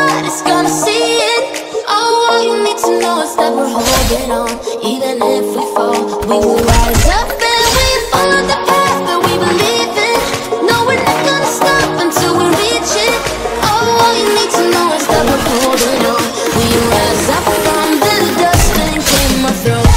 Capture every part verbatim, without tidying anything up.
nobody's gonna see it. All you need to know is that we're holding on. Even if we fall, we will rise up and we follow the path that we believe in. No, we're not gonna stop until we reach it. All you need to know is that we're holding on. We rise up from the dust and came up through.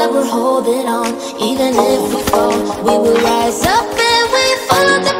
That we're holding on. Even if we fall, we will rise up and we follow the